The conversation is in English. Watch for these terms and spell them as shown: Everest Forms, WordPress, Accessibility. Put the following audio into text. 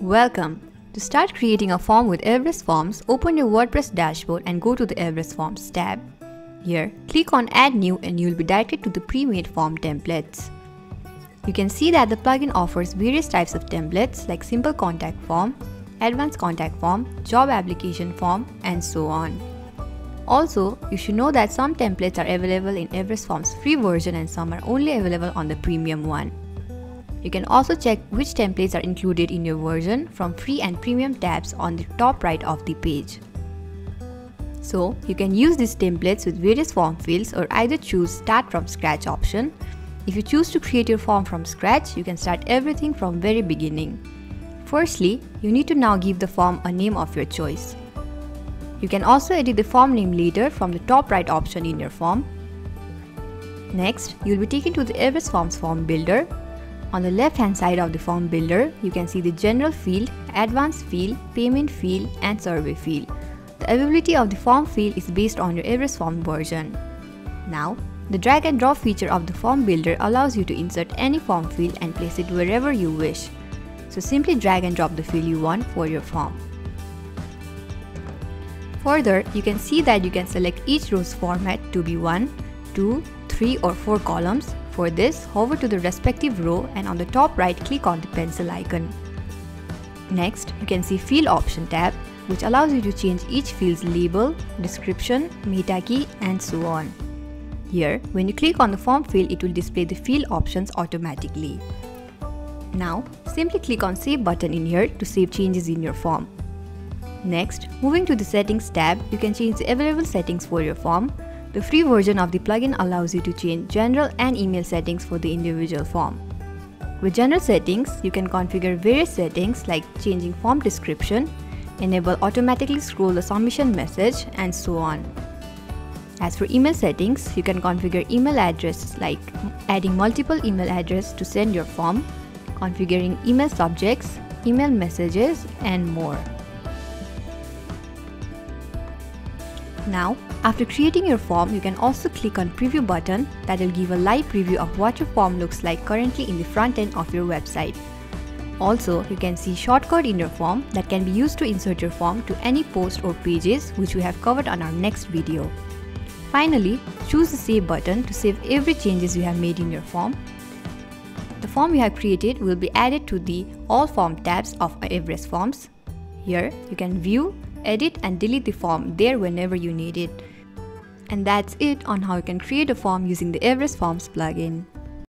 Welcome! To start creating a form with Everest Forms, open your WordPress dashboard and go to the Everest Forms tab. Here, click on Add New and you'll be directed to the pre-made form templates. You can see that the plugin offers various types of templates like Simple Contact Form, Advanced Contact Form, Job Application Form, and so on. Also, you should know that some templates are available in Everest Forms free version and some are only available on the premium one. You can also check which templates are included in your version from free and premium tabs on the top right of the page. So, you can use these templates with various form fields or either choose Start from Scratch option. If you choose to create your form from scratch, you can start everything from very beginning. Firstly, you need to now give the form a name of your choice. You can also edit the form name later from the top right option in your form. Next, you'll be taken to the Everest Forms Form Builder. On the left hand side of the Form Builder, you can see the General field, Advanced field, Payment field, and Survey field. The availability of the form field is based on your Everest Form version. Now, the drag and drop feature of the Form Builder allows you to insert any form field and place it wherever you wish. So simply drag and drop the field you want for your form. Further, you can see that you can select each row's format to be 1, 2, 3 or 4 columns. For this, hover to the respective row and on the top right click on the pencil icon. Next, you can see Field Option tab, which allows you to change each field's label, description, meta key, and so on. Here, when you click on the form field, it will display the field options automatically. Now, simply click on Save button in here to save changes in your form. Next, moving to the Settings tab, you can change the available settings for your form. The free version of the plugin allows you to change general and email settings for the individual form. With general settings, you can configure various settings like changing form description, enable automatically scroll the submission message, and so on. As for email settings, you can configure email addresses like adding multiple email addresses to send your form, configuring email subjects, email messages, and more. Now, after creating your form, you can also click on Preview button that will give a live preview of what your form looks like currently in the front end of your website. Also, you can see shortcut in your form that can be used to insert your form to any post or pages, which we have covered on our next video. Finally, choose the Save button to save every changes you have made in your form. The form you have created will be added to the All Form tabs of Everest Forms. Here, you can view, edit, and delete the form there whenever you need it. And that's it on how you can create a form using the Everest Forms plugin.